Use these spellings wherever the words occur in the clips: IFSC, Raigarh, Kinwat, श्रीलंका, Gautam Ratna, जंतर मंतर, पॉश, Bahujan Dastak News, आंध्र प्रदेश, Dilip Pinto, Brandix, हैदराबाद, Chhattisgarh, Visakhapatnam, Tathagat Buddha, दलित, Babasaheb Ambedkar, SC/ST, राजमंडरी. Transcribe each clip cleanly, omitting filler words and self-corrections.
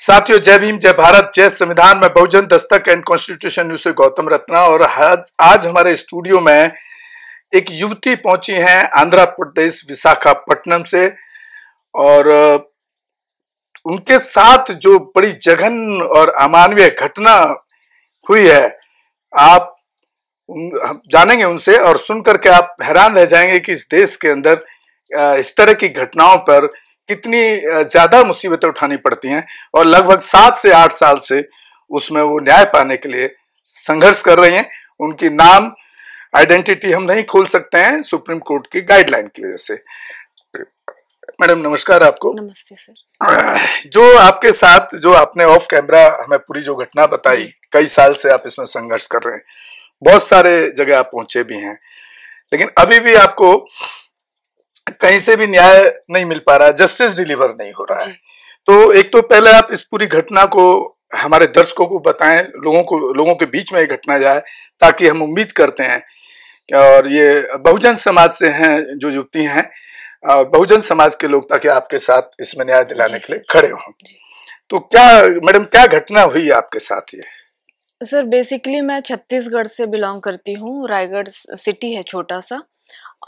साथियों जय भीम, जय भारत, जय संविधान। मैं बहुजन दस्तक एंड कॉन्स्टिट्यूशन न्यूज से गौतम रत्ना और आज हमारे स्टूडियो में एक युवती पहुंची हैं आंध्र प्रदेश विशाखापट्टनम से और उनके साथ जो बड़ी जघन्य और अमानवीय घटना हुई है आप जानेंगे उनसे और सुनकर के आप हैरान रह जाएंगे कि इस देश के अंदर इस तरह की घटनाओं पर कितनी ज्यादा मुसीबतें उठानी पड़ती हैं और लगभग 7 से 8 साल से उसमें वो न्याय पाने के लिए संघर्ष कर रही हैं। उनकी नाम आइडेंटिटी हम नहीं खोल सकते हैं सुप्रीम कोर्ट की गाइडलाइन की वजह से। मैडम नमस्कार आपको। नमस्ते सर। जो आपके साथ जो आपने ऑफ कैमरा हमें पूरी जो घटना बताई, कई साल से आप इसमें संघर्ष कर रहे हैं, बहुत सारे जगह आप पहुंचे भी हैं, लेकिन अभी भी आपको कहीं से भी न्याय नहीं मिल पा रहा है, जस्टिस डिलीवर नहीं हो रहा है। तो एक तो पहले आप इस पूरी घटना को हमारे दर्शकों को बताएं, लोगों के बीच में ये घटना जाए, ताकि हम उम्मीद करते हैं और ये बहुजन समाज से हैं जो युवती हैं, बहुजन समाज के लोग, ताकि आपके साथ इसमें न्याय दिलाने के लिए खड़े हों। तो क्या मैडम क्या घटना हुई आपके साथ? ये सर बेसिकली मैं छत्तीसगढ़ से बिलोंग करती हूँ, रायगढ़ सिटी है छोटा सा,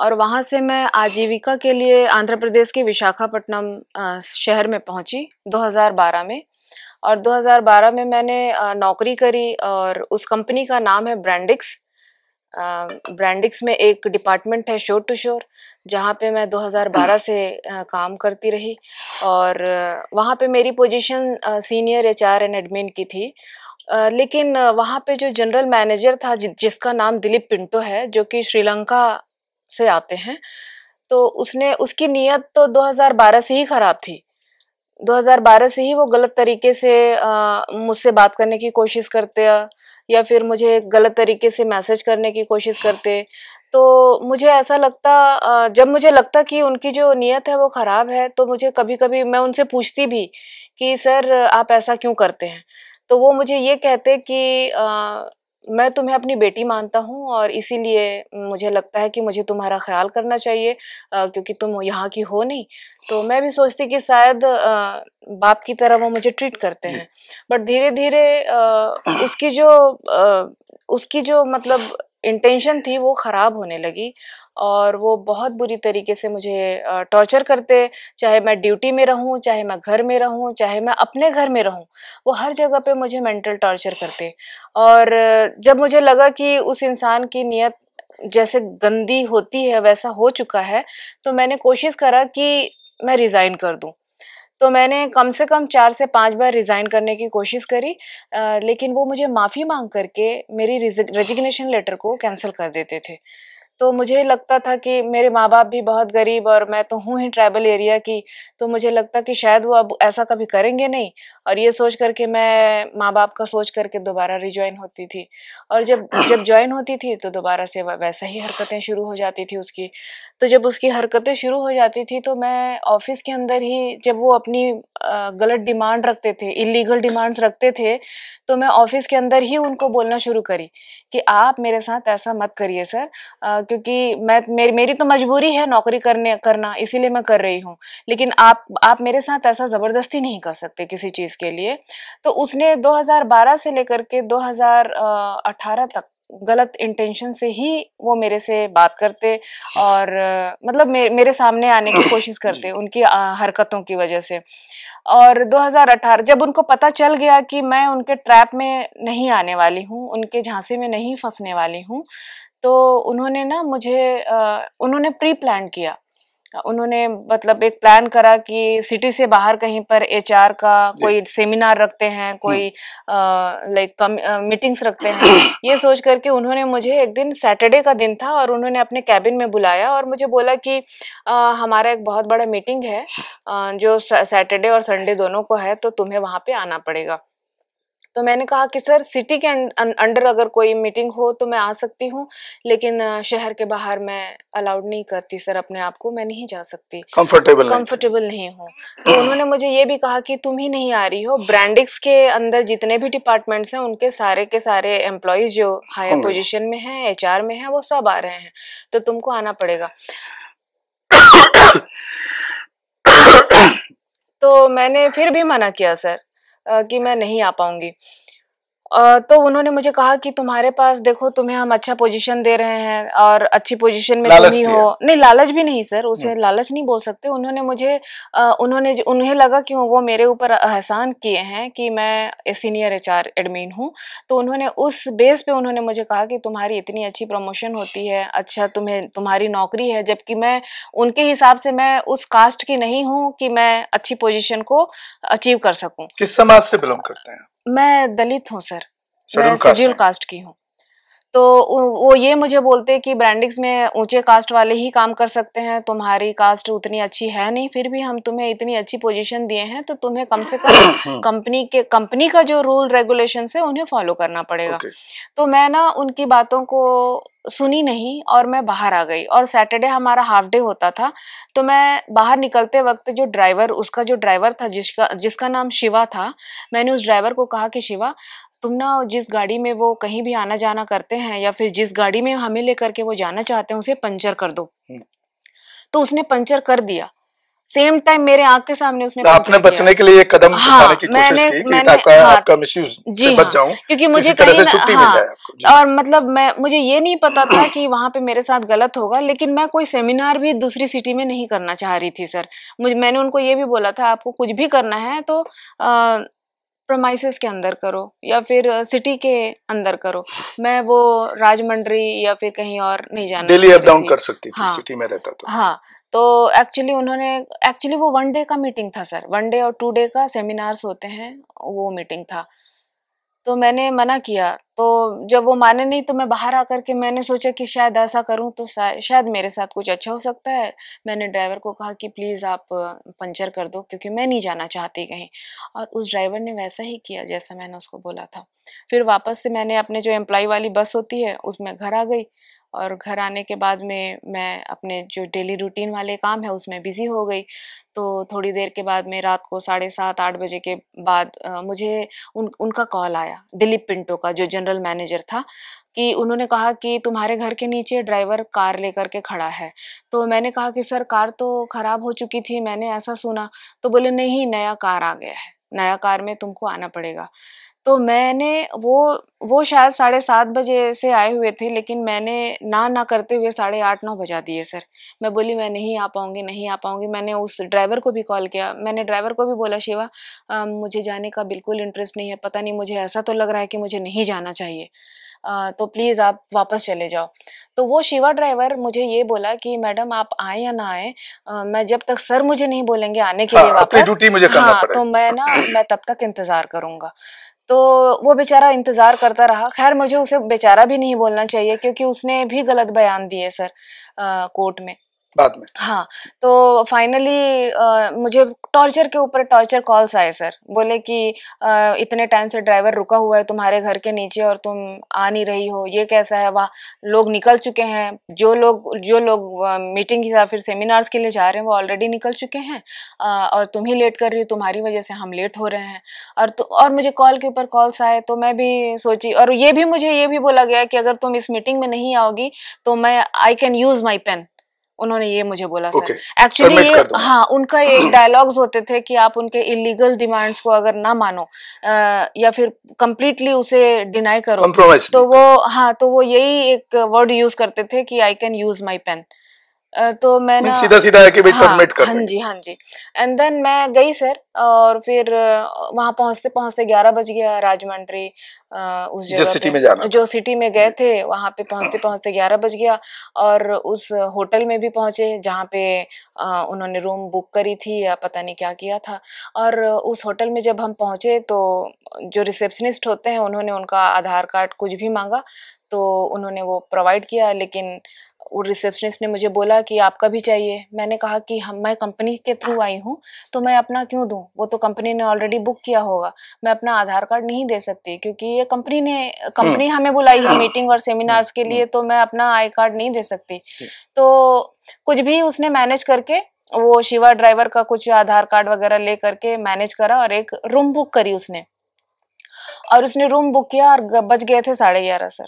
और वहाँ से मैं आजीविका के लिए आंध्र प्रदेश के विशाखापट्टनम शहर में पहुँची 2012 में। और 2012 में मैंने नौकरी करी और उस कंपनी का नाम है ब्रांडिक्स। ब्रांडिक्स में एक डिपार्टमेंट है शोर टू शोर, जहाँ पे मैं 2012 से काम करती रही और वहाँ पे मेरी position senior HR and admin की थी। लेकिन वहाँ पे जो जनरल मैनेजर था जिसका नाम दिलीप पिंटो है, जो कि श्रीलंका से आते हैं, तो उसकी नीयत तो 2012 से ही ख़राब थी। 2012 से ही वो गलत तरीके से मुझसे बात करने की कोशिश करते या फिर मुझे गलत तरीके से मैसेज करने की कोशिश करते। तो मुझे ऐसा लगता, जब मुझे लगता कि उनकी जो नीयत है वो ख़राब है, तो मुझे कभी कभी मैं उनसे पूछती भी कि सर आप ऐसा क्यों करते हैं, तो वो मुझे ये कहते कि मैं तुम्हें अपनी बेटी मानता हूँ और इसीलिए मुझे लगता है कि मुझे तुम्हारा ख्याल करना चाहिए क्योंकि तुम यहाँ की हो नहीं। तो मैं भी सोचती कि शायद बाप की तरह वो मुझे ट्रीट करते हैं, बट धीरे धीरे उसकी जो मतलब इंटेंशन थी वो ख़राब होने लगी और वो बहुत बुरी तरीके से मुझे टॉर्चर करते, चाहे मैं ड्यूटी में रहूं, चाहे मैं घर में रहूं, चाहे मैं अपने घर में रहूं, वो हर जगह पे मुझे मेंटल टॉर्चर करते। और जब मुझे लगा कि उस इंसान की नीयत जैसे गंदी होती है वैसा हो चुका है, तो मैंने कोशिश करा कि मैं रिज़ाइन कर दूं। तो मैंने कम से कम 4 से 5 बार रिज़ाइन करने की कोशिश करी, लेकिन वो मुझे माफ़ी मांग करके मेरी रेजिग्नेशन लेटर को कैंसिल कर देते थे। तो मुझे लगता था कि मेरे माँ बाप भी बहुत गरीब और मैं तो हूँ ही ट्राइबल एरिया की, तो मुझे लगता कि शायद वो अब ऐसा कभी करेंगे नहीं, और ये सोच करके मैं माँ बाप का सोच करके दोबारा रिजॉइन होती थी। और जब जॉइन होती थी तो दोबारा से वैसा ही हरकतें शुरू हो जाती थी उसकी। तो जब उसकी हरकतें शुरू हो जाती थी तो मैं ऑफिस के अंदर ही, जब वो अपनी गलत डिमांड रखते थे, इलीगल डिमांड्स रखते थे, तो मैं ऑफिस के अंदर ही उनको बोलना शुरू करी कि आप मेरे साथ ऐसा मत करिए सर, क्योंकि मेरी तो मजबूरी है नौकरी करना, इसीलिए मैं कर रही हूँ, लेकिन आप मेरे साथ ऐसा ज़बरदस्ती नहीं कर सकते किसी चीज़ के लिए। तो उसने 2012 से लेकर के 2018 तक गलत इंटेंशन से ही वो मेरे से बात करते और मतलब मेरे सामने आने की कोशिश करते उनकी हरकतों की वजह से। और 2018 जब उनको पता चल गया कि मैं उनके ट्रैप में नहीं आने वाली हूँ, उनके झांसे में नहीं फंसने वाली हूँ, तो उन्होंने ना मुझे उन्होंने प्री प्लान किया। उन्होंने मतलब एक प्लान करा कि सिटी से बाहर कहीं पर HR का कोई सेमिनार रखते हैं, कोई लाइक मीटिंग्स रखते हैं, ये सोच करके उन्होंने मुझे एक दिन, सैटरडे का दिन था, और उन्होंने अपने कैबिन में बुलाया और मुझे बोला कि हमारा एक बहुत बड़ा मीटिंग है जो सैटरडे और संडे दोनों को है, तो तुम्हें वहाँ पे आना पड़ेगा। तो मैंने कहा कि सर सिटी के अंडर अगर कोई मीटिंग हो तो मैं आ सकती हूँ, लेकिन शहर के बाहर मैं अलाउड नहीं करती सर, अपने आप को मैं नहीं जा सकती, कंफर्टेबल नहीं हूँ। तो उन्होंने मुझे ये भी कहा कि तुम ही नहीं आ रही हो, ब्रांडिक्स के अंदर जितने भी डिपार्टमेंट्स हैं उनके सारे के सारे एम्प्लॉयज जो हायर पोजिशन में हैं, HR में हैं, वो सब आ रहे हैं, तो तुमको आना पड़ेगा। तो मैंने फिर भी मना किया सर। कि मैं नहीं आ पाऊंगी। तो उन्होंने मुझे कहा कि तुम्हारे पास देखो, तुम्हें हम अच्छा पोजीशन दे रहे हैं और अच्छी पोजीशन में तुम ही हो। नहीं, लालच भी नहीं सर, उसे लालच नहीं बोल सकते। उन्होंने मुझे उन्हें लगा कि वो मेरे ऊपर एहसान किए हैं कि मैं सीनियर HR एडमिन हूँ, तो उन्होंने उस बेस पे उन्होंने मुझे कहा कि तुम्हारी इतनी अच्छी प्रमोशन होती है, अच्छा तुम्हारी नौकरी है, जबकि मैं उनके हिसाब से मैं उस कास्ट की नहीं हूँ कि मैं अच्छी पोजीशन को अचीव कर सकूँ। किस समाज से बिलोंग करते हैं? मैं दलित हूँ सर, मैं शेड्यूल कास्ट की हूँ। तो वो ये मुझे बोलते कि ब्रांडिक्स में ऊंचे कास्ट वाले ही काम कर सकते हैं, तुम्हारी कास्ट उतनी अच्छी है नहीं, फिर भी हम तुम्हें इतनी अच्छी पोजीशन दिए हैं, तो तुम्हें कम से कम कंपनी का जो रूल रेगुलेशंस है उन्हें फॉलो करना पड़ेगा। तो मैं ना उनकी बातों को सुनी नहीं और मैं बाहर आ गई। और सैटरडे हमारा हाफ डे होता था, तो मैं बाहर निकलते वक्त जो ड्राइवर, उसका जो ड्राइवर था जिसका नाम शिवा था, मैंने उस ड्राइवर को कहा कि शिवा, तुम ना जिस गाड़ी में वो कहीं भी आना जाना करते हैं या फिर जिस गाड़ी में हमें लेकर के वो जाना चाहते हैं उसे पंचर कर दो। तो उसने पंचर कर दिया, सेम टाइम मेरे आंख के सामने उसने। आपने बचने के लिए ये कदम उठाने की कोशिश की कि आपका मिसयूज से बच जाऊं, क्योंकि मुझे कहीं से छुट्टी मिल जाए। और मतलब मुझे ये नहीं पता था कि वहाँ पे मेरे साथ गलत होगा, लेकिन मैं कोई सेमिनार भी दूसरी सिटी में नहीं करना चाह रही थी सर। मैंने उनको ये भी बोला था, आपको कुछ भी करना है तो प्रमाइसेस के अंदर करो या फिर सिटी के अंदर करो, मैं वो राजमंडरी या फिर कहीं और नहीं जाना। डेली अप डाउन कर सकती थी सिटी में रहता तो। हाँ, तो एक्चुअली वो वन डे का मीटिंग था सर, वन डे और टू डे का सेमिनार्स होते हैं, वो मीटिंग था। तो मैंने मना किया, तो जब वो माने नहीं तो मैं बाहर आकर के मैंने सोचा कि शायद ऐसा करूं तो शायद मेरे साथ कुछ अच्छा हो सकता है। मैंने ड्राइवर को कहा कि प्लीज़ आप पंचर कर दो, क्योंकि मैं नहीं जाना चाहती कहीं। और उस ड्राइवर ने वैसा ही किया जैसा मैंने उसको बोला था। फिर वापस से मैंने अपने जो एम्प्लॉय वाली बस होती है उसमें घर आ गई, और घर आने के बाद में मैं अपने जो डेली रूटीन वाले काम है उसमें बिज़ी हो गई। तो थोड़ी देर के बाद में रात को 7:30-8 बजे के बाद मुझे उनका कॉल आया, दिलीप पिंटो का, जो जनरल मैनेजर था, कि उन्होंने कहा कि तुम्हारे घर के नीचे ड्राइवर कार लेकर के खड़ा है। तो मैंने कहा कि सर कार तो ख़राब हो चुकी थी, मैंने ऐसा सुना। तो बोले नहीं, नया कार आ गया है, नया कार में तुमको आना पड़ेगा। तो मैंने वो शायद 7:30 बजे से आए हुए थे, लेकिन मैंने ना करते हुए 8:30-9 बजा दिए सर। मैं बोली मैं नहीं आ पाऊँगी। मैंने उस ड्राइवर को भी कॉल किया, मैंने ड्राइवर को भी बोला, शिवा मुझे जाने का बिल्कुल इंटरेस्ट नहीं है, पता नहीं मुझे ऐसा तो लग रहा है कि मुझे नहीं जाना चाहिए, तो प्लीज़ आप वापस चले जाओ। तो वो शिवा ड्राइवर मुझे ये बोला कि मैडम आप आए या ना आए, मैं जब तक सर मुझे नहीं बोलेंगे आने के लिए वापस, ड्यूटी मुझे करना पड़ेगा, तो मैं तब तक इंतज़ार करूँगा। तो वो बेचारा इंतज़ार करता रहा। खैर मुझे उसे बेचारा भी नहीं बोलना चाहिए, क्योंकि उसने भी गलत बयान दिए सर कोर्ट में बाद में। हाँ, तो फाइनली मुझे टॉर्चर के ऊपर टॉर्चर कॉल्स आए सर। बोले कि इतने टाइम से ड्राइवर रुका हुआ है तुम्हारे घर के नीचे और तुम आ नहीं रही हो, ये कैसा है, वहाँ लोग निकल चुके हैं, जो लोग मीटिंग या फिर सेमिनार्स के लिए जा रहे हैं वो ऑलरेडी निकल चुके हैं, और तुम ही लेट कर रही हो, तुम्हारी वजह से हम लेट हो रहे हैं। और मुझे कॉल के ऊपर कॉल्स आए, तो मैं भी सोची। और मुझे ये भी बोला गया कि अगर तुम इस मीटिंग में नहीं आओगी तो I can use my pen, उन्होंने ये मुझे बोला सर। एक्चुअली ये उनका एक डायलॉग्स होते थे कि आप उनके इलीगल डिमांड्स को अगर ना मानो या फिर कंप्लीटली उसे डिनाई करो, तो वो यही एक वर्ड यूज करते थे कि I can use my pen. तो मैंने सीधा है कि भाई सबमिट कर। हाँ जी। एंड देन मैं गई सर, और फिर वहाँ पहुँचते 11 बज गया। राजमंडरी उस जगह सिटी में जाना, जो सिटी में गए थे, वहाँ पे पहुँचते 11 बज गया। और उस होटल में भी पहुँचे जहाँ पे उन्होंने रूम बुक करी थी या पता नहीं क्या किया था। और उस होटल में जब हम पहुँचे तो जो रिसेप्शनिस्ट होते हैं उन्होंने उनका आधार कार्ड कुछ भी मांगा, तो उन्होंने वो प्रोवाइड किया, लेकिन वो रिसेप्शनिस्ट ने मुझे बोला कि आपका भी चाहिए। मैंने कहा कि मैं कंपनी के थ्रू आई हूँ, तो मैं अपना क्यों दूँ, वो तो कंपनी ने ऑलरेडी बुक किया होगा, मैं अपना आधार कार्ड नहीं दे सकती, क्योंकि ये कंपनी हमें बुलाई है मीटिंग और सेमिनार्स के लिए, तो मैं अपना आई कार्ड नहीं दे सकती। तो कुछ भी उसने मैनेज करके वो शिवा ड्राइवर का कुछ आधार कार्ड वगैरह ले करके मैनेज करा, और एक रूम बुक करी उसने, और उसने रूम बुक किया। और बज गए थे 11:30 सर।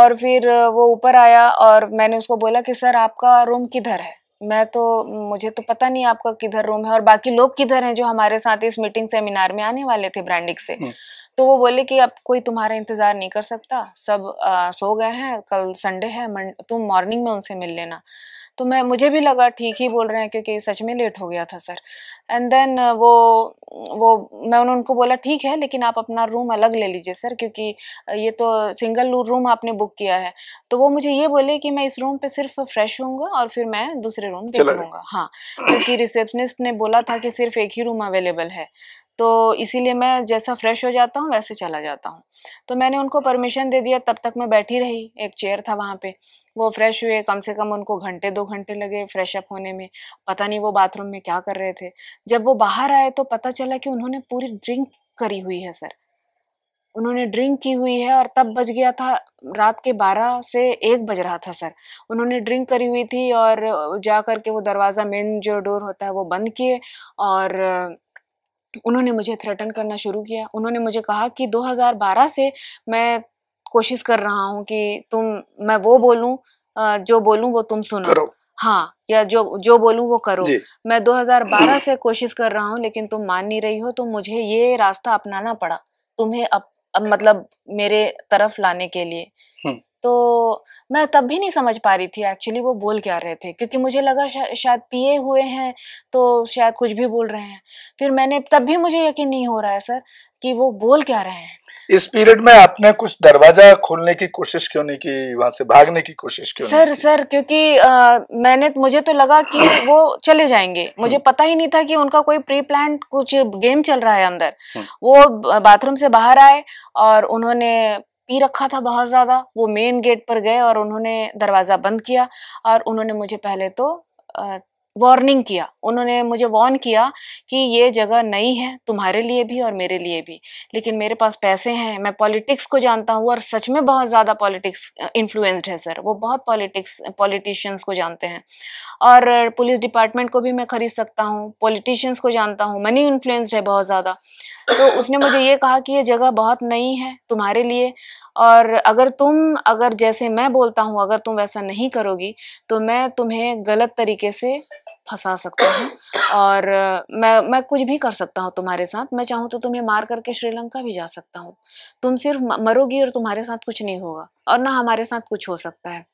और फिर वो ऊपर आया और मैंने उसको बोला कि सर आपका रूम किधर है, मुझे तो पता नहीं आपका किधर रूम है और बाकी लोग किधर हैं जो हमारे साथ इस मीटिंग सेमिनार में आने वाले थे ब्रांडिक्स से। तो वो बोले कि अब कोई तुम्हारा इंतजार नहीं कर सकता, सब सो गए हैं, कल संडे है, तुम मॉर्निंग में उनसे मिल लेना। तो मुझे भी लगा ठीक ही बोल रहे हैं क्योंकि सच में लेट हो गया था सर। एंड देन मैं उनको बोला ठीक है लेकिन आप अपना रूम अलग ले लीजिए सर क्योंकि ये तो सिंगल रूम आपने बुक किया है। तो वो मुझे ये बोले कि मैं इस रूम पे सिर्फ फ्रेश होऊंगा और फिर मैं दूसरे रूम देख लूँगा। हाँ, क्योंकि रिसेप्शनिस्ट ने बोला था कि सिर्फ एक ही रूम अवेलेबल है, तो इसीलिए मैं जैसा फ्रेश हो जाता हूँ वैसे चला जाता हूँ। तो मैंने उनको परमिशन दे दिया, तब तक मैं बैठी रही, एक चेयर था वहाँ पे, वो फ्रेश हुए, कम से कम उनको घंटे 2 घंटे लगे फ्रेश अप होने में। पता नहीं वो बाथरूम में क्या कर रहे थे। जब वो बाहर आए तो पता चला कि उन्होंने पूरी ड्रिंक करी हुई है सर, उन्होंने ड्रिंक की हुई है और तब बज गया था रात के 12 से 1 बज रहा था सर। उन्होंने ड्रिंक करी हुई थी और जा कर के वो दरवाज़ा मेन जो डोर होता है वो बंद किए और उन्होंने मुझे थ्रेटन करना शुरू किया। उन्होंने मुझे कहा कि 2012 से मैं कोशिश कर रहा हूँ कि मैं वो बोलूँ, जो बोलूँ वो तुम सुनो, हाँ, या जो बोलूँ वो करो। मैं 2012 से कोशिश कर रहा हूँ लेकिन तुम मान नहीं रही हो, तो मुझे ये रास्ता अपनाना पड़ा तुम्हें अब मतलब मेरे तरफ लाने के लिए। तो मैं तब भी नहीं समझ पा रही थी एक्चुअली वो बोल क्या रहे थे, क्योंकि मुझे लगा शायद पिए हुए हैं तो शायद कुछ भी बोल रहे हैं। फिर तब भी मुझे यकीन नहीं हो रहा है सर कि वो बोल क्या रहे हैं। इस पीरियड में आपने कुछ दरवाजा खोलने की कोशिश क्यों नहीं की, वहां से भागने की कोशिश क्यों नहीं की? सर क्योंकि मुझे तो लगा कि वो चले जाएंगे। मुझे पता ही नहीं था कि उनका कोई प्री प्लान कुछ गेम चल रहा है अंदर। वो बाथरूम से बाहर आए और उन्होंने पी रखा था बहुत ज़्यादा। वो मेन गेट पर गए और उन्होंने दरवाज़ा बंद किया और उन्होंने मुझे पहले तो वार्निंग किया, उन्होंने मुझे वार्न किया कि ये जगह नई है तुम्हारे लिए भी और मेरे लिए भी, लेकिन मेरे पास पैसे हैं, मैं पॉलिटिक्स को जानता हूँ और सच में बहुत ज़्यादा पॉलिटिक्स इन्फ्लुएंस्ड है सर। वो बहुत पॉलिटिशियंस को जानते हैं और पुलिस डिपार्टमेंट को भी मैं खरीद सकता हूँ, पॉलिटिशियंस को जानता हूँ, मनी इन्फ्लुएंस्ड है बहुत ज़्यादा। तो उसने मुझे ये कहा कि ये जगह बहुत नई है तुम्हारे लिए और अगर जैसे मैं बोलता हूँ अगर तुम वैसा नहीं करोगी तो मैं तुम्हें गलत तरीके से फंसा सकता हूँ और मैं कुछ भी कर सकता हूँ तुम्हारे साथ। मैं चाहूँ तो तुम्हें मार करके श्रीलंका भी जा सकता हूँ, तुम सिर्फ मरोगी और तुम्हारे साथ कुछ नहीं होगा और ना हमारे साथ कुछ हो सकता है।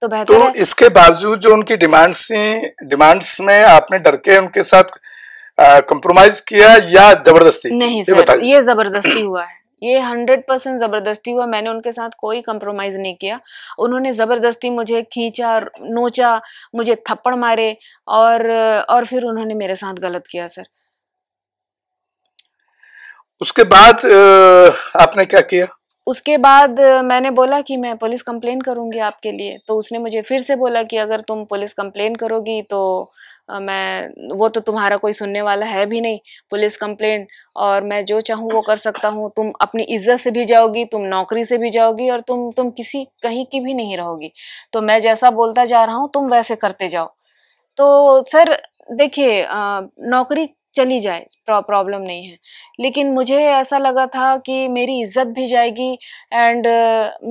तो बेहतर है। इसके बावजूद जो उनकी डिमांड्स में आपने डर के उनके साथ कॉम्प्रोमाइज किया या जबरदस्ती? नहीं सर, ये जबरदस्ती हुआ है, ये 100% जबरदस्ती हुआ। मैंने उनके साथ कोई कंप्रोमाइज नहीं किया। उन्होंने जबरदस्ती मुझे खींचा, नोचा, मुझे थप्पड़ मारे और फिर उन्होंने मेरे साथ गलत किया सर। उसके बाद आपने क्या किया? उसके बाद मैंने बोला कि मैं पुलिस कंप्लेन करूंगी आपके लिए। तो उसने मुझे फिर से बोला कि अगर तुम पुलिस कंप्लेन करोगी तो वो तो तुम्हारा कोई सुनने वाला है भी नहीं, पुलिस कंप्लेन, और मैं जो चाहूँ वो कर सकता हूँ। तुम अपनी इज्जत से भी जाओगी, तुम नौकरी से भी जाओगी और तुम कहीं की भी नहीं रहोगी। तो मैं जैसा बोलता जा रहा हूँ तुम वैसे करते जाओ। तो सर देखिए, नौकरी चली जाए, प्रॉब्लम नहीं है, लेकिन मुझे ऐसा लगा था कि मेरी इज्जत भी जाएगी एंड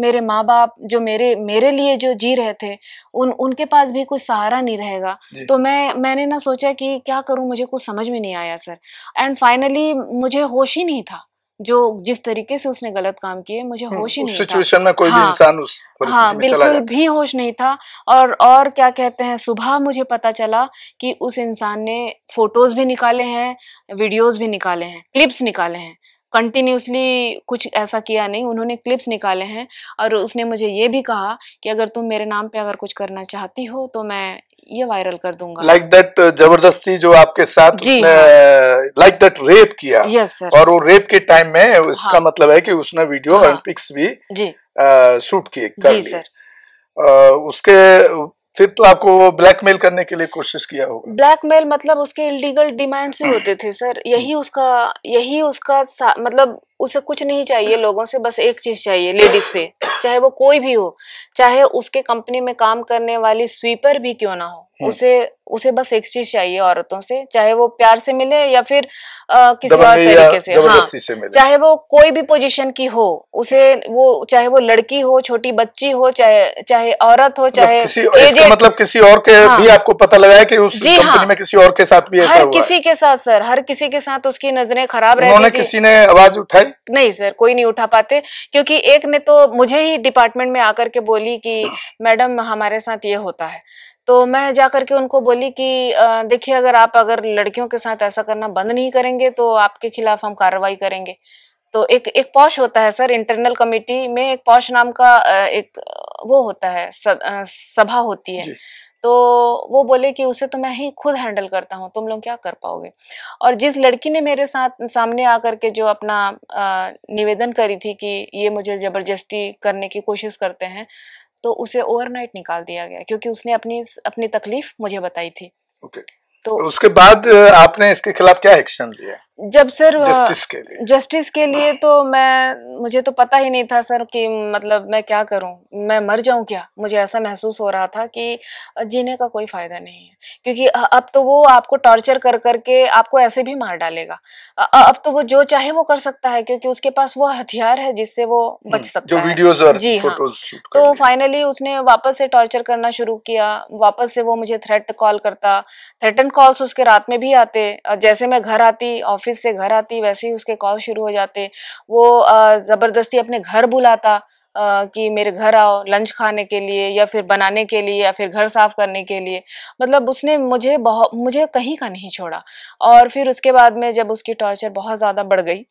मेरे माँ बाप जो मेरे लिए जो जी रहे थे उनके पास भी कुछ सहारा नहीं रहेगा। तो मैंने ना सोचा कि क्या करूँ, मुझे कुछ समझ में नहीं आया सर। एंड फाइनली मुझे होश ही नहीं था, जो जिस तरीके से उसने गलत काम किए मुझे होश ही नहीं था। उस सिचुएशन में कोई भी इंसान उस परिस्थिति में चला गया, बिल्कुल भी होश नहीं था। और क्या कहते हैं, सुबह मुझे पता चला कि उस इंसान ने फोटोज भी निकाले हैं, वीडियोस भी निकाले हैं, क्लिप्स निकाले हैं। कंटिन्यूसली कुछ ऐसा किया नहीं, उन्होंने क्लिप्स निकाले हैं। और उसने मुझे ये भी कहा कि अगर तुम मेरे नाम पे अगर कुछ करना चाहती हो तो मैं ये वायरल कर दूंगा। लाइक दैट जबरदस्ती जो आपके साथ उसने लाइक दैट रेप किया। Yes sir. और वो रेप के टाइम में उसका मतलब है कि उसने वीडियो और पिक्स भी शूट किए उसके। फिर तो आपको वो ब्लैकमेल करने के लिए कोशिश किया होगा। ब्लैकमेल मतलब उसके इलीगल डिमांड्स ही होते थे सर। यही उसका मतलब उसे कुछ नहीं चाहिए लोगों से, बस एक चीज चाहिए लेडीज से, चाहे वो कोई भी हो, चाहे उसके कंपनी में काम करने वाली स्वीपर भी क्यों ना हो, उसे बस एक चीज चाहिए औरतों से, चाहे वो प्यार से मिले या फिर किसी और तरीके से, हाँ, चाहे वो कोई भी पोजीशन की हो, उसे वो चाहे वो लड़की हो, छोटी बच्ची हो, चाहे औरत हो, चाहे मतलब किसी और के भी आपको पता लगा है कि उस कंपनी में किसी और के साथ भी ऐसा हुआ है? किसी के साथ सर, हर किसी के साथ उसकी नजरें खराब रहती थी। किसी ने आवाज उठाई? नहीं सर, कोई नहीं उठा पाते, क्योंकि एक ने तो मुझे ही डिपार्टमेंट में आकर के बोली कि मैडम हमारे साथ ये होता है, तो मैं जा करके उनको बोली कि देखिए अगर लड़कियों के साथ ऐसा करना बंद नहीं करेंगे तो आपके खिलाफ हम कार्रवाई करेंगे। तो एक पॉश होता है सर, इंटरनल कमेटी में एक पॉश नाम का एक वो होता है, सभा होती है, तो वो बोले कि उसे तो मैं ही खुद हैंडल करता हूँ, तुम लोग क्या कर पाओगे। और जिस लड़की ने मेरे साथ सामने आकर के जो अपना निवेदन करी थी कि ये मुझे जबरदस्ती करने की कोशिश करते हैं, तो उसे ओवरनाइट निकाल दिया गया, क्योंकि उसने अपनी तकलीफ मुझे बताई थी। ओके। तो उसके बाद आपने इसके खिलाफ क्या एक्शन लिया? जब सर जस्टिस के लिए तो मुझे तो पता ही नहीं था सर कि मतलब मैं क्या करूं, मैं मर जाऊं क्या। मुझे ऐसा महसूस हो रहा था कि जीने का कोई फायदा नहीं है, क्योंकि अब तो वो आपको टॉर्चर कर करके आपको ऐसे भी मार डालेगा। अब तो वो जो चाहे वो कर सकता है, क्योंकि उसके पास वो हथियार है जिससे वो बच सकता है, वीडियोस और फोटोज। तो फाइनली उसने वापस से टॉर्चर करना शुरू किया, वापस से वो मुझे थ्रेटन कॉल्स उसके रात में भी आते, जैसे मैं घर आती, ऑफिस से घर आती, वैसे ही उसके कॉल शुरू हो जाते। वो जबरदस्ती अपने घर बुलाता कि मेरे घर आओ लंच खाने के लिए या फिर बनाने के लिए या फिर घर साफ करने के लिए। मतलब उसने मुझे कहीं का नहीं छोड़ा। और फिर उसके बाद में जब उसकी टॉर्चर बहुत ज़्यादा बढ़ गई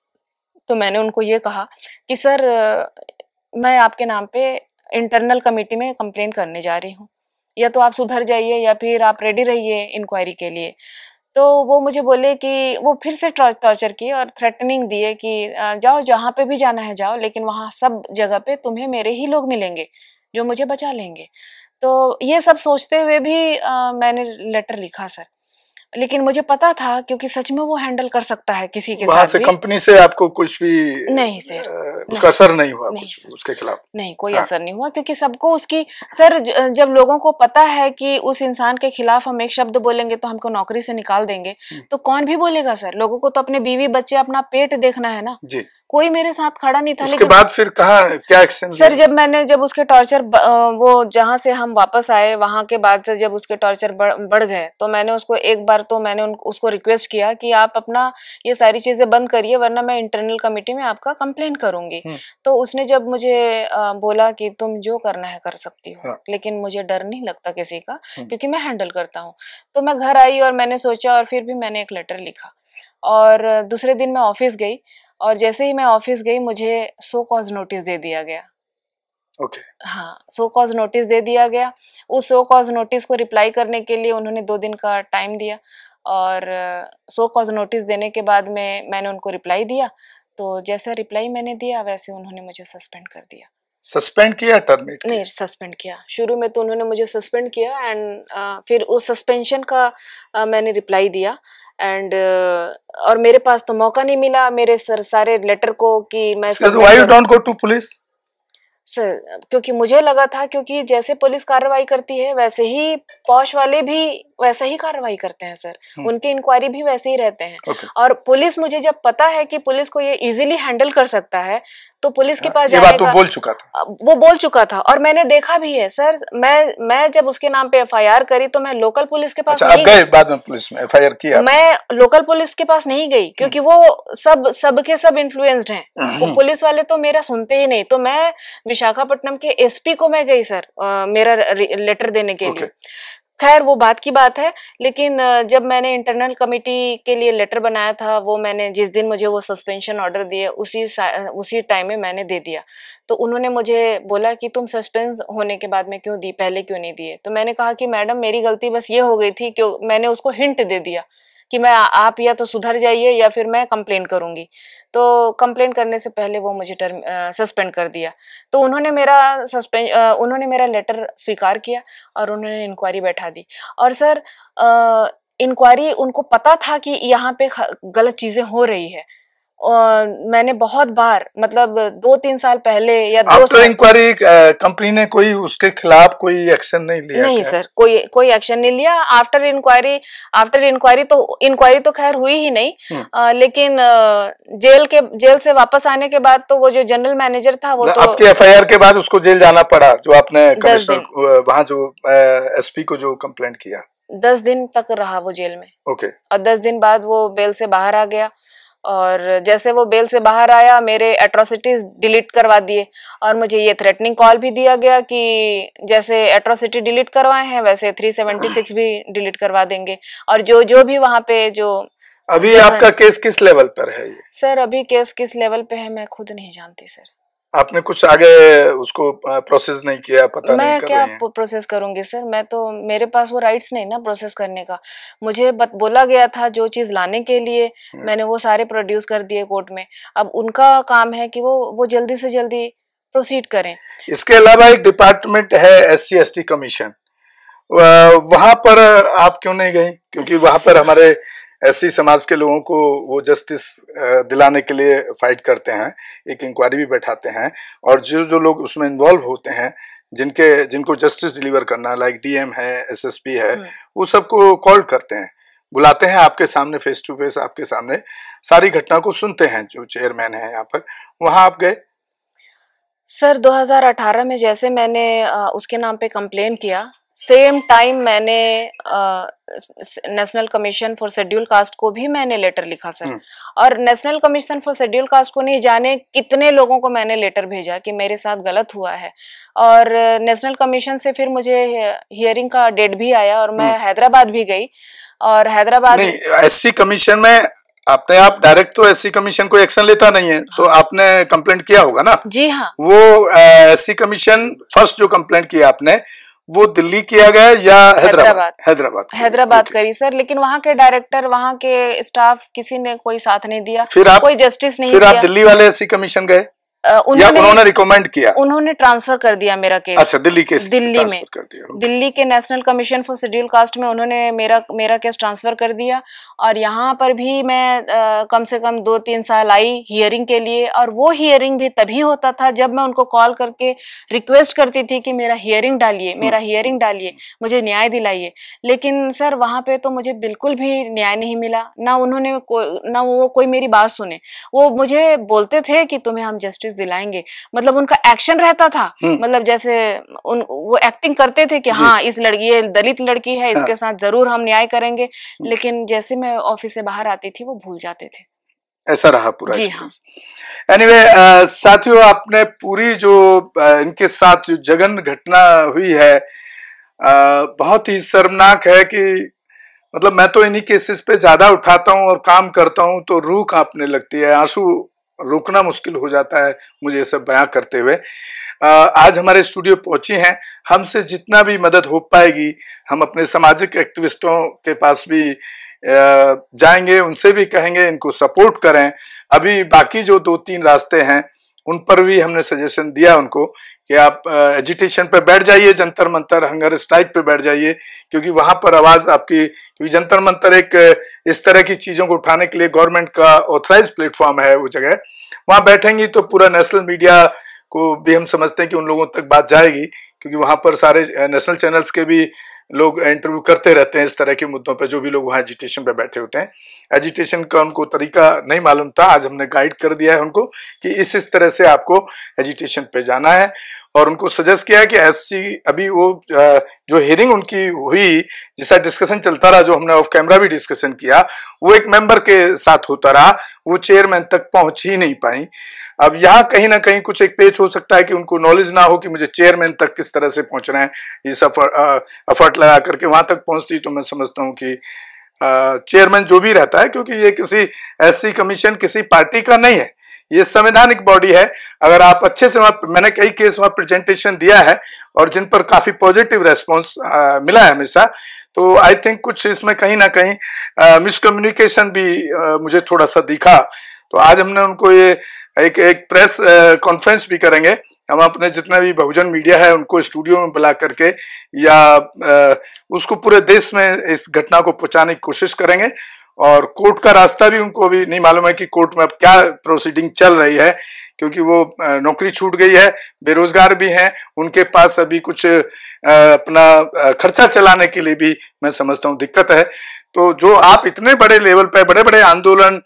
तो मैंने उनको ये कहा कि सर मैं आपके नाम पर इंटरनल कमेटी में कंप्लेन करने जा रही हूँ, या तो आप सुधर जाइए या फिर आप रेडी रहिए इंक्वायरी के लिए। तो वो मुझे बोले कि वो फिर से टॉर्चर किए और थ्रेटनिंग दिए कि जाओ जहाँ पे भी जाना है जाओ, लेकिन वहाँ सब जगह पे तुम्हें मेरे ही लोग मिलेंगे जो मुझे बचा लेंगे। तो ये सब सोचते हुए भी मैंने लेटर लिखा सर, लेकिन मुझे पता था क्योंकि सच में वो हैंडल कर सकता है किसी के साथ से भी। कंपनी से आपको कुछ भी नहीं सर, उसका असर नहीं हुआ कुछ उसके खिलाफ? नहीं, कोई असर नहीं हुआ, क्योंकि सबको उसकी सर, जब लोगों को पता है कि उस इंसान के खिलाफ हम एक शब्द बोलेंगे तो हमको नौकरी से निकाल देंगे, तो कौन भी बोलेगा सर। लोगों को तो अपने बीवी बच्चे अपना पेट देखना है ना। कोई मेरे साथ खड़ा नहीं था। उसके बाद फिर कहां क्या एक्शन सर? जब उसके टॉर्चर वो जहां से हम वापस आए वहां के बाद से जब उसके टॉर्चर बढ़ गए तो मैंने उसको एक बार तो मैंने उसको रिक्वेस्ट किया कि आप अपना ये सारी चीजें बंद करिए वरना मैं इंटरनल कमेटी में आपका कंप्लेन करूंगी। तो उसने जब मुझे बोला कि तुम जो करना है कर सकती हो, लेकिन मुझे डर नहीं लगता किसी का, क्योंकि मैं हैंडल करता हूँ। तो मैं घर आई और मैंने सोचा और फिर भी मैंने एक लेटर लिखा और दूसरे दिन मैं ऑफिस गई और जैसे ही मैं ऑफिस गई मुझे सो कॉज नोटिस दे दिया गया। ओके। हाँ, सो कॉज नोटिस दे दिया गया। उस सो कॉज नोटिस को रिप्लाई करने के लिए उन्होंने 2 दिन का टाइम दिया और सो कॉज नोटिस देने के बाद में मैंने उनको रिप्लाई दिया। तो जैसा रिप्लाई मैंने दिया वैसे उन्होंने मुझे सस्पेंड कर दिया। सस्पेंड किया? टर्मिनेट किया? नहीं, सस्पेंड किया। शुरू में तो उन्होंने मुझे सस्पेंड किया एंड फिर उस सस्पेंशन का मैंने रिप्लाई दिया एंड और मेरे पास तो मौका नहीं मिला मेरे सारे लेटर को कि मैं why you don't go to police sir, क्योंकि मुझे लगा था क्योंकि जैसे पुलिस कार्रवाई करती है वैसे ही पॉश वाले भी वैसे ही कार्रवाई करते हैं सर। उनकी इंक्वायरी भी वैसे ही रहते हैं। और पुलिस मुझे जब पता है कि पुलिस को ये इजीली हैंडल कर सकता है तो पुलिस के पास जाने का वो बोल चुका था और मैंने देखा भी है सर। मैं जब उसके नाम पे एफआईआर करी तो मैं लोकल पुलिस के पास नहीं गई, बाद में पुलिस में एफआईआर किया, मैं लोकल पुलिस के पास नहीं गई क्योंकि वो सब इन्फ्लुएंस्ड हैं। वो पुलिस वाले तो मेरा सुनते ही नहीं। तो मैं विशाखापट्टनम के एसपी को मैं गई सर मेरा लेटर देने के लिए। खैर वो बात की बात है, लेकिन जब मैंने इंटरनल कमेटी के लिए लेटर बनाया था वो मैंने जिस दिन मुझे वो सस्पेंशन ऑर्डर दिए उसी टाइम में मैंने दे दिया। तो उन्होंने मुझे बोला कि तुम सस्पेंस होने के बाद में क्यों दी, पहले क्यों नहीं दिए। तो मैंने कहा कि मैडम मेरी गलती बस ये हो गई थी कि मैंने उसको हिंट दे दिया कि मैं आप या तो सुधर जाइए या फिर मैं कंप्लेन करूंगी। तो कंप्लेन करने से पहले वो मुझे सस्पेंड कर दिया। तो उन्होंने मेरा लेटर स्वीकार किया और उन्होंने इंक्वायरी बैठा दी। और सर इंक्वायरी, उनको पता था कि यहाँ पे गलत चीज़ें हो रही है और मैंने बहुत बार मतलब 2-3 साल पहले या आफ्टर इंक्वायरी कंपनी ने कोई उसके खिलाफ कोई एक्शन नहीं लिया? नहीं सर, कोई एक्शन नहीं लिया। आफ्टर इंक्वायरी तो खैर हुई ही नहीं, लेकिन जेल से वापस आने के बाद तो वो जो जनरल मैनेजर था वो तो आपके एफआईआर के बाद उसको जेल जाना पड़ा, जो आपने कमिश्नर वहाँ जो एसपी को जो कंप्लेंट किया। 10 दिन तक रहा वो जेल में। ओके। और 10 दिन बाद वो बेल से बाहर आ गया, और जैसे वो बेल से बाहर आया मेरे एट्रोसिटीज डिलीट करवा दिए, और मुझे ये थ्रेटनिंग कॉल भी दिया गया कि जैसे एट्रोसिटी डिलीट करवाए हैं वैसे 376 भी डिलीट करवा देंगे, और जो भी वहाँ पे जो। अभी आपका केस किस लेवल पर है ये? सर अभी केस किस लेवल पे है मैं खुद नहीं जानती सर। आपने कुछ आगे उसको प्रोसेस नहीं किया? पता मैं नहीं कर क्या प्रोसेस करूंगी सर, मैं तो मेरे पास वो राइट्स नहीं ना प्रोसेस करने का। मुझे बोला गया था जो चीज लाने के लिए, मैंने वो सारे प्रोड्यूस कर दिए कोर्ट में। अब उनका काम है कि वो जल्दी से जल्दी प्रोसीड करें। इसके अलावा एक डिपार्टमेंट है SC/ST कमीशन, वहाँ पर आप क्यों नहीं गई? क्योंकि वहाँ पर हमारे एससी समाज के लोगों को वो जस्टिस दिलाने के लिए फाइट करते हैं, एक इंक्वायरी भी बैठाते हैं, और जो लोग उसमें इन्वॉल्व होते हैं, जिनको जस्टिस डिलीवर करना, लाइक डीएम है, एसएसपी है, वो सबको कॉल करते हैं, बुलाते हैं आपके सामने, फेस टू फेस आपके सामने सारी घटना को सुनते हैं। जो चेयरमैन है यहाँ पर, वहाँ आप गए? सर 2018 में जैसे मैंने उसके नाम पे कंप्लेन किया, सेम टाइम मैंने national commission for schedule caste को भी मैंने लेटर लिखा सर, और national commission for schedule caste को नहीं जाने कितने लोगों को मैंने लेटर भेजा कि मेरे साथ गलत हुआ है। और नेशनल कमीशन से फिर मुझे हियरिंग का डेट भी आया, और मैं हैदराबाद भी गई, और हैदराबाद SC कमीशन में आपने आप डायरेक्ट तो SC कमीशन कोई एक्शन लेता नहीं है, तो आपने कंप्लेंट किया होगा ना? जी हाँ। वो SC कमीशन फर्स्ट जो कंप्लेंट किया आपने, वो दिल्ली किया गया या हैदराबाद करी सर, लेकिन वहाँ के डायरेक्टर, वहाँ के स्टाफ, किसी ने कोई साथ नहीं दिया, कोई जस्टिस नहीं दिया। फिर आप दिल्ली वाले SC कमीशन गए? उन्होंने रिकमेंड किया, उन्होंने ट्रांसफर कर दिया मेरा केस। अच्छा, दिल्ली में कर दिया। दिल्ली के national commission for schedule caste में उन्होंने मेरा केस ट्रांसफर कर दिया, और यहाँ पर भी मैं कम से कम 2-3 साल आई हियरिंग के लिए, और वो हियरिंग भी तभी होता था जब मैं उनको कॉल करके रिक्वेस्ट करती थी कि मेरा हियरिंग डालिए, मेरा हियरिंग डालिए, मुझे न्याय दिलाइए। लेकिन सर वहाँ पे तो मुझे बिल्कुल भी न्याय नहीं मिला, ना उन्होंने ना वो कोई मेरी बात सुने। वो मुझे बोलते थे कि तुम्हें हम जस्टिस दिलाएंगे, मतलब उनका एक्शन रहता था, मतलब जैसे वो एक्टिंग करते थे कि हाँ इस लड़की, ये दलित लड़की है, इसके साथ जरूर हम न्याय करेंगे, लेकिन जैसे मैं ऑफिस से बाहर आती थी वो भूल जाते थे। ऐसा रहा पूरा। जी हाँ। एनीवे साथियों, आपने पूरी जो इनके साथ जो जघन्य घटना हुई है, बहुत ही शर्मनाक है कि मतलब मैं तो इन्हीं केसेस पे ज्यादा उठाता हूँ और काम करता हूँ तो रूह कांपने लगती है, आंसू रोकना मुश्किल हो जाता है मुझे ये सब बयां करते हुए। आज हमारे स्टूडियो पहुंची हैं, हमसे जितना भी मदद हो पाएगी हम अपने सामाजिक एक्टिविस्टों के पास भी जाएंगे, उनसे भी कहेंगे इनको सपोर्ट करें। अभी बाकी जो 2-3 रास्ते हैं उन पर भी हमने सजेशन दिया उनको कि आप एजिटेशन पर बैठ जाइए, जंतर मंतर, हंगर स्ट्राइक पे बैठ जाइए, क्योंकि वहाँ पर आवाज़ आपकी, क्योंकि जंतर मंतर एक इस तरह की चीज़ों को उठाने के लिए गवर्नमेंट का ऑथराइज प्लेटफॉर्म है। वो जगह वहाँ बैठेंगी तो पूरा नेशनल मीडिया को भी हम समझते हैं कि उन लोगों तक बात जाएगी, क्योंकि वहाँ पर सारे नेशनल चैनल्स के भी लोग इंटरव्यू करते रहते हैं इस तरह के मुद्दों पर, जो भी लोग वहाँ एजिटेशन पर बैठे होते हैं। एजिटेशन का उनको तरीका नहीं मालूम था, आज हमने गाइड कर दिया है उनको कि इस तरह से आपको एजिटेशन पे जाना है, और उनको सजेस्ट किया कि SC अभी वो जो हियरिंग उनकी हुई, जिसका डिस्कशन चलता रहा, जो हमने ऑफ कैमरा भी डिस्कशन किया, वो एक मेंबर के साथ होता रहा, वो चेयरमैन तक पहुंच ही नहीं पाई। अब यहाँ कहीं ना कहीं कुछ एक पेच हो सकता है कि उनको नॉलेज ना हो कि मुझे चेयरमैन तक किस तरह से पहुँचना है, इस एफर्ट लगा करके वहाँ तक पहुँचती, तो मैं समझता हूँ कि चेयरमैन जो भी रहता है, क्योंकि ये किसी SC कमीशन किसी पार्टी का नहीं है, ये संवैधानिक बॉडी है। अगर आप अच्छे से वहाँ, मैंने कई केस वहाँ प्रेजेंटेशन दिया है और जिन पर काफ़ी पॉजिटिव रेस्पॉन्स मिला है हमेशा, तो आई थिंक कुछ इसमें कहीं ना कहीं मिसकम्युनिकेशन भी मुझे थोड़ा सा दिखा। तो आज हमने उनको ये एक प्रेस कॉन्फ्रेंस भी करेंगे, हम अपने जितना भी बहुजन मीडिया है उनको स्टूडियो में बुला करके या उसको पूरे देश में इस घटना को पहुंचाने की कोशिश करेंगे, और कोर्ट का रास्ता भी उनको अभी नहीं मालूम है कि कोर्ट में अब क्या प्रोसीडिंग चल रही है, क्योंकि वो नौकरी छूट गई है, बेरोजगार भी हैं, उनके पास अभी कुछ अपना खर्चा चलाने के लिए भी मैं समझता हूँ दिक्कत है। तो जो आप इतने बड़े लेवल पे बड़े बड़े आंदोलन,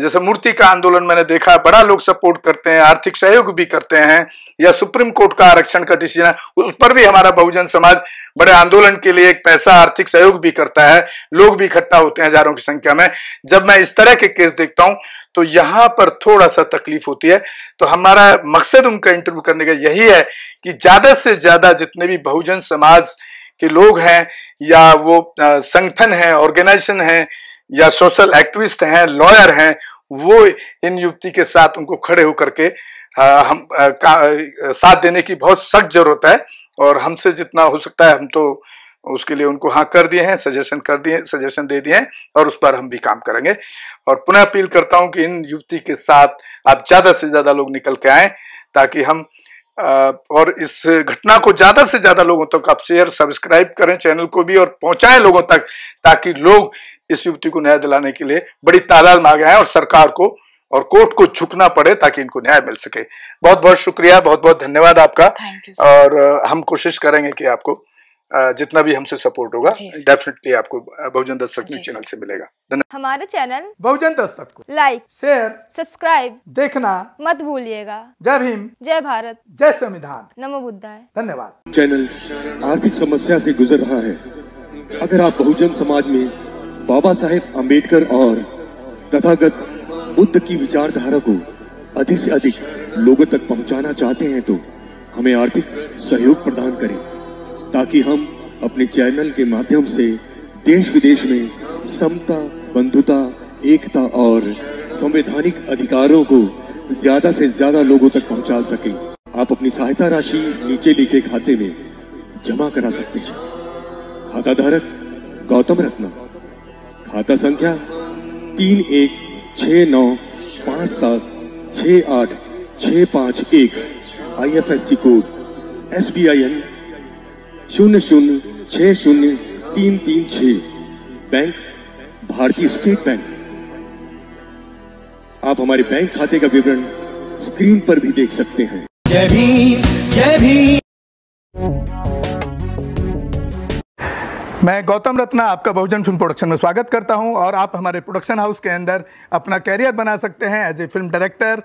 जैसे मूर्ति का आंदोलन मैंने देखा, बड़ा लोग सपोर्ट करते हैं, आर्थिक सहयोग भी करते हैं, या सुप्रीम कोर्ट का आरक्षण का डिसीजन है उस पर भी हमारा बहुजन समाज बड़े आंदोलन के लिए एक पैसा आर्थिक सहयोग भी करता है, लोग भी इकट्ठा होते हैं हजारों की संख्या में। जब मैं इस तरह के केस देखता हूं तो यहाँ पर थोड़ा सा तकलीफ होती है। तो हमारा मकसद उनका इंटरव्यू करने का यही है कि ज्यादा से ज्यादा जितने भी बहुजन समाज के लोग हैं या वो संगठन हैं, ऑर्गेनाइजेशन हैं, या सोशल एक्टिविस्ट हैं, लॉयर हैं, वो इन युवती के साथ उनको खड़े होकर के हम साथ देने की बहुत सख्त जरूरत है। और हमसे जितना हो सकता है हम तो उसके लिए उनको हाँ कर दिए हैं, सजेशन दे दिए हैं और उस पर हम भी काम करेंगे। और पुनः अपील करता हूं कि इन युवती के साथ आप ज़्यादा से ज़्यादा लोग निकल के आएँ, ताकि हम और इस घटना को ज़्यादा से ज़्यादा लोगों तक आप शेयर सब्सक्राइब करें चैनल को भी और पहुंचाएं लोगों तक, ताकि लोग इस युवती को न्याय दिलाने के लिए बड़ी तादाद में आ गए हैं और सरकार को और कोर्ट को झुकना पड़े ताकि इनको न्याय मिल सके। बहुत बहुत शुक्रिया, बहुत बहुत धन्यवाद आपका। और हम कोशिश करेंगे कि आपको जितना भी हमसे सपोर्ट होगा डेफिनेटली आपको बहुजन दस्तक न्यूज़ चैनल से मिलेगा। धन्यवाद। हमारे चैनल बहुजन दस्तक को लाइक, शेयर, सब्सक्राइब देखना मत भूलिएगा। जय भीम, जय भारत, जय संविधान, नमो बुद्धाय। धन्यवाद। चैनल आर्थिक समस्या से गुजर रहा है, अगर आप बहुजन समाज में बाबा साहेब अम्बेडकर और तथागत बुद्ध की विचारधारा को अधिक से अधिक लोगों तक पहुंचाना चाहते हैं तो हमें आर्थिक सहयोग प्रदान करें, ताकि हम अपने चैनल के माध्यम से देश विदेश में समता, बंधुता, एकता और संवैधानिक अधिकारों को ज्यादा से ज्यादा लोगों तक पहुंचा सकें। आप अपनी सहायता राशि नीचे लिखे खाते में जमा करा सकते हैं। खाता धारक गौतम रत्ना, खाता संख्या 3 1 6 9 5 7 6 8 6 5 1, IFSC code SBIN 0060336, bank Bharatiya State Bank. आप हमारे बैंक खाते का विवरण स्क्रीन पर भी देख सकते हैं। जय भीम, जय भीम। मैं गौतम रत्ना आपका बहुजन फिल्म प्रोडक्शन में स्वागत करता हूं, और आप हमारे प्रोडक्शन हाउस के अंदर अपना कैरियर बना सकते हैं as a film director,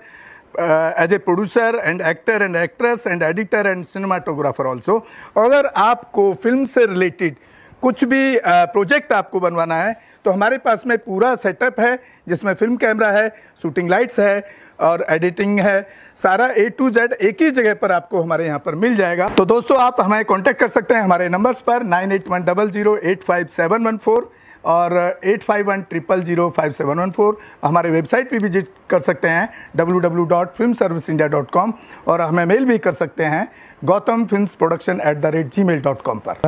as a producer and actor and actress and editor and cinematographer also. अगर आपको फिल्म से रिलेटेड कुछ भी प्रोजेक्ट आपको बनवाना है तो हमारे पास में पूरा सेटअप है, जिसमें फिल्म कैमरा है, शूटिंग लाइट्स है और एडिटिंग है, सारा A to Z एक ही जगह पर आपको हमारे यहाँ पर मिल जाएगा। तो दोस्तों आप हमें कॉन्टैक्ट कर सकते हैं हमारे नंबर्स पर 9810085714 और 8510005714। हमारे वेबसाइट पे विजिट कर सकते हैं www.filmserviceindia.com और हमें मेल भी कर सकते हैं gautamfilmsproduction@gmail.com पर।